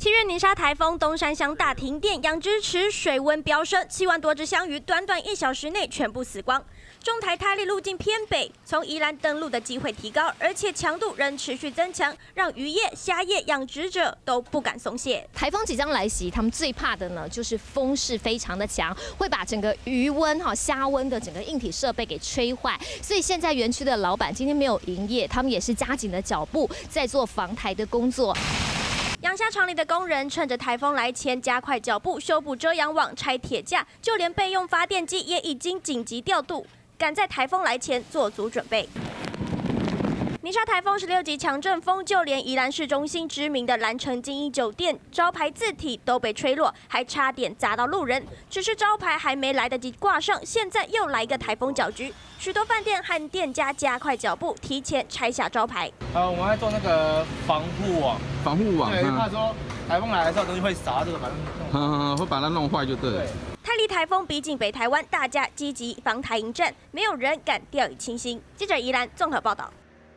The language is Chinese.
7月泥沙台风东山乡大停电，养殖池水温飙升，7万多只香鱼短短1小时内全部死光。中台台里路径偏北，从宜兰登陆的机会提高，而且强度仍持续增强，让渔业、虾业养殖者都不敢松懈。台风即将来袭，他们最怕的呢就是风势非常的强，会把整个鱼温、虾温的整个硬体设备给吹坏。所以现在园区的老板今天没有营业，他们也是加紧了脚步在做防台的工作。 养虾场里的工人趁着台风来前加快脚步，修补遮阳网、拆铁架，就连备用发电机也已经紧急调度，赶在台风来前做足准备。泥沙台风16级强阵风，就连宜兰市中心知名的蓝城精英酒店招牌字体都被吹落，还差点砸到路人。只是招牌还没来得及挂上，现在又来一个台风搅局，许多饭店和店家加快脚步，提前拆下招牌。我们在做那个防护网。 防护网，对，怕说台风来的时候东西会砸这个，会把它弄坏就对了。泰利台风逼近北台湾，大家积极防台迎战，没有人敢掉以轻心。记者宜兰综合报道。